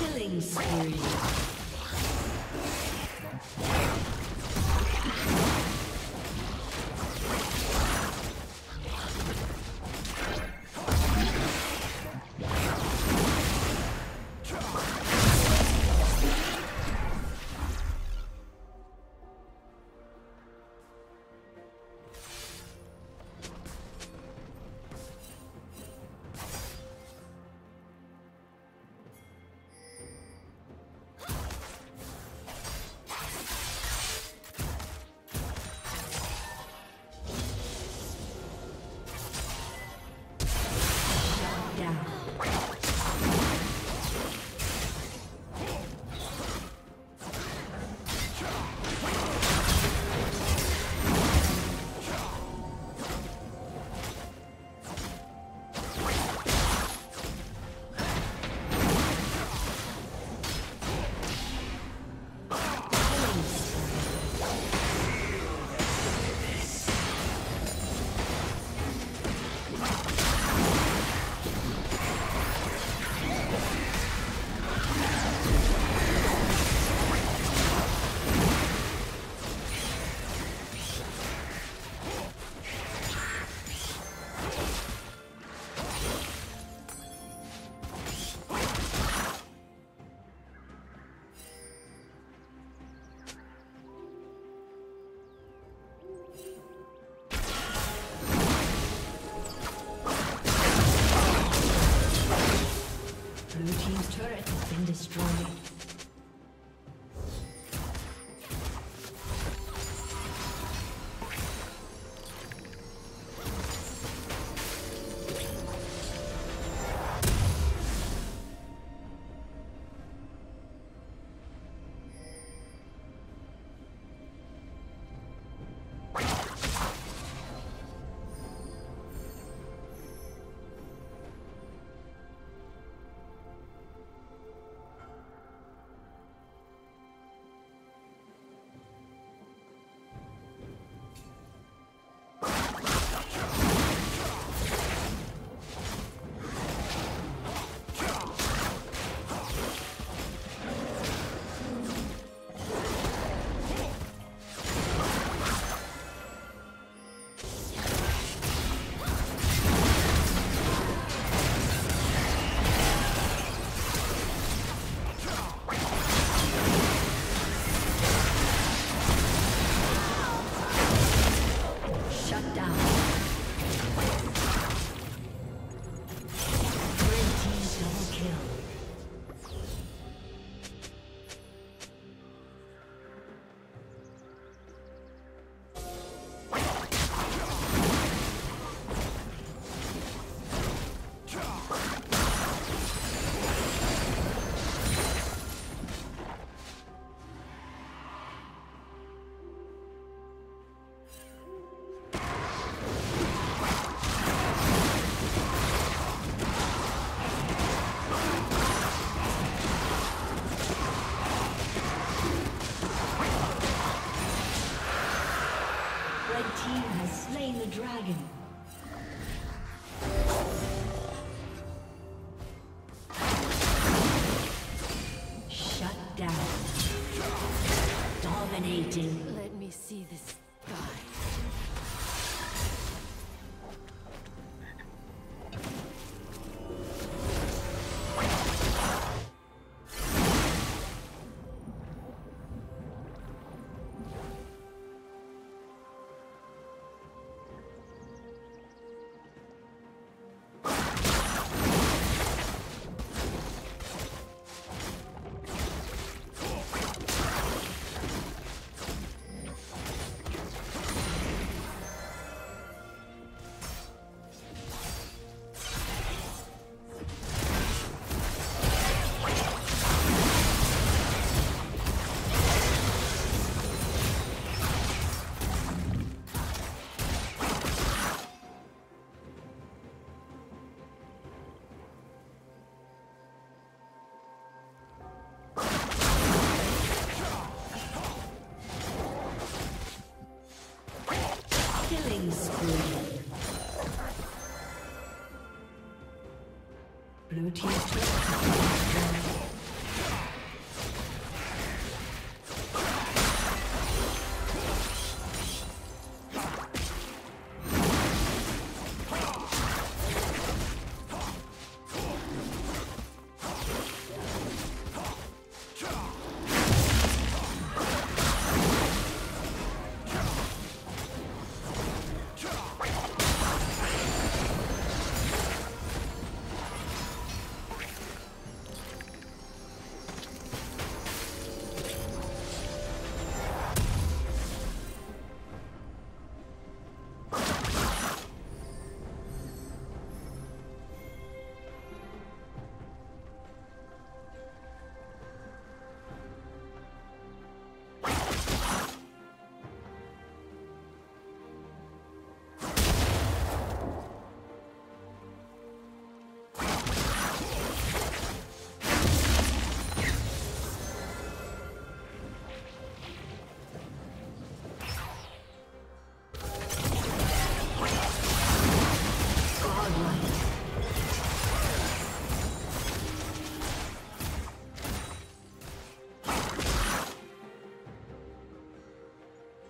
Killing spree. Dragon. Shut down. Dominating. Let me see this guy. Blue team's turret has been destroyed.